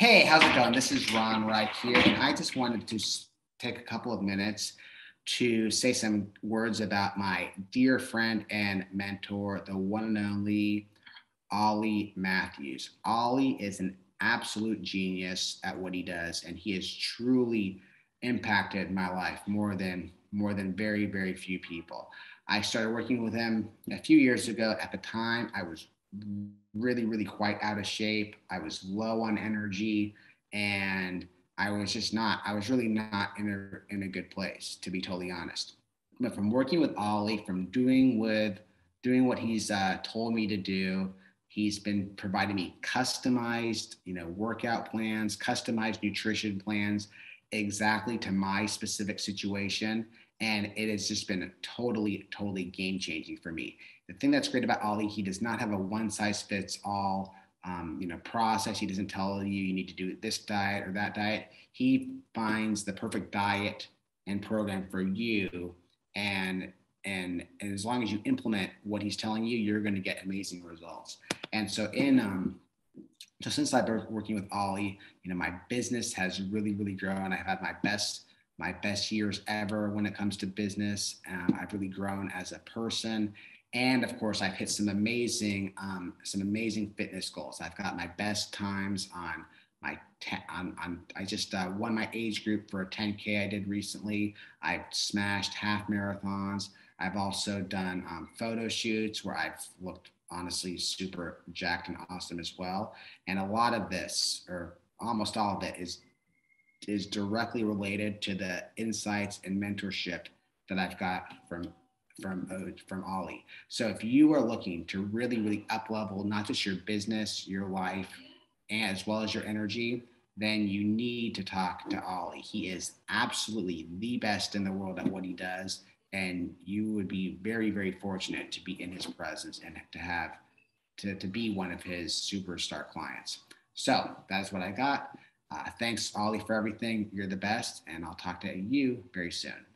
Hey, how's it going? This is Ron Reich here, and I just wanted to take a couple of minutes to say some words about my dear friend and mentor, the one and only Ollie Matthews. Ollie is an absolute genius at what he does, and he has truly impacted my life more than very, very few people. I started working with him a few years ago. At the time, I was really quite out of shape. I was low on energy, and I was really not in a good place, to be totally honest. But from working with Ollie, from doing what he's told me to do, he's been providing me customized, workout plans, customized nutrition plans, exactly to my specific situation. And it has just been totally game-changing for me. The thing that's great about Ollie, he does not have a one-size-fits-all process. He doesn't tell you need to do this diet or that diet. He finds the perfect diet and program for you. And as long as you implement what he's telling you, you're going to get amazing results. And so since I've been working with Ollie, my business has really grown. I've had my best years ever when it comes to business. I've really grown as a person. And of course, I've hit some amazing fitness goals. I've got my best times on I just won my age group for a 10K I did recently. I've smashed half marathons. I've also done photo shoots where I've looked honestly super jacked and awesome as well. And a lot of this, or almost all of it, is directly related to the insights and mentorship that I've got from Ollie. So if you are looking to really up-level not just your business, your life, and as well as your energy, then you need to talk to Ollie. He is absolutely the best in the world at what he does, and you would be very fortunate to be in his presence and to be one of his superstar clients. So that's what I got. Thanks, Ollie, for everything. You're the best, and I'll talk to you very soon.